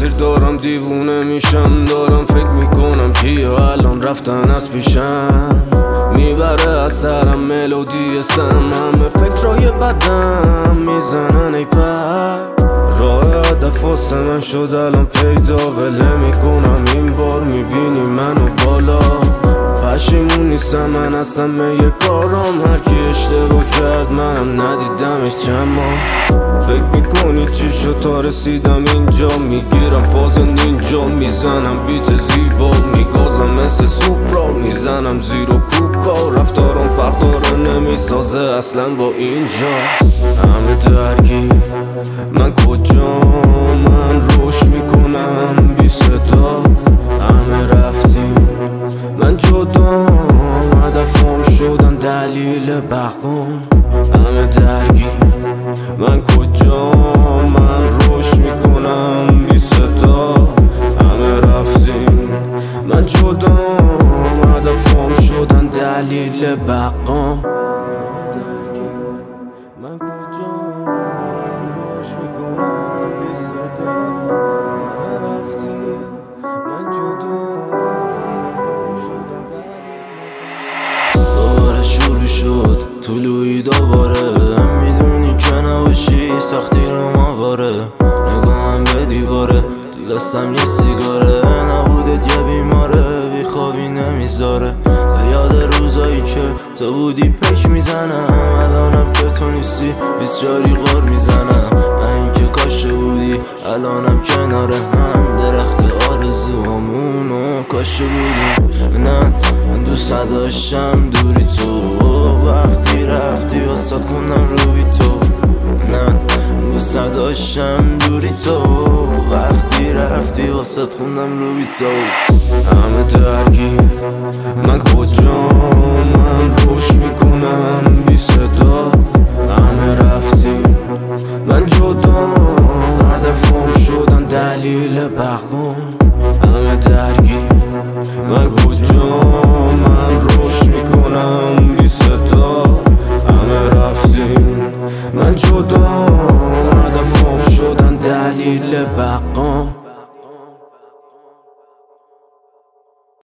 مسیر دارم، دیوونه میشم، دارم فکر میکنم کیه الان رفتن از پیشم، میبره از سرم ملودی سم، همه فکرای بدم میزنن ای پر، راه هدف واسه من شد الان پیدا، وله میکنم این بار، میبینی منو بالا، پشیمون نیستم من از همه کارام، هرکی اشتباه کرد منم ندیدمش چند ماه، فکر میکنی چی شد تا رسیدم اینجا، میگیرم فاز نینجا، میزنم بیت زیبا، میگازم مثل سوپرا، میزنم زیر و کوکا، رفتارم فرق داره نمیسازه اصلا با اینجا، همه درگیر من کجا، من روش میکنم بی صدا، همه رفتیم من جدام، هدفم شدن دلیل بقام، همه درگیر من کجام، من روش میکنم بی صدا، همه رفتیم من جدام، هدفم شدن دلیل بقام، من کجام، من روش میکنم بی صدا، همه رفتیم من جدام، دوباره شروع شد طلوعی دوباره، میدونی که نباشی سختی رو ماواره، نگاهم به دیواره، تو دستم یه سیگاره، نبودت یه بیماره، بیخوابی نمیذاره، به یاد روزایی که تو بودی پک میزنم، الانم که تو نیستی 24 غر میزنم، من اینکه کاش بودی الانم کنار هم، درخت آرزوامونو کاش بودی، نه دوست داشتم دوری تو، وقتی رفتی واسات خوندم روی تو، نه دوست داشتم دوری تو، وقتی رفتی واسات خوندم روی تو، همه درگیر من کجام، من روش میکنم بی صدا،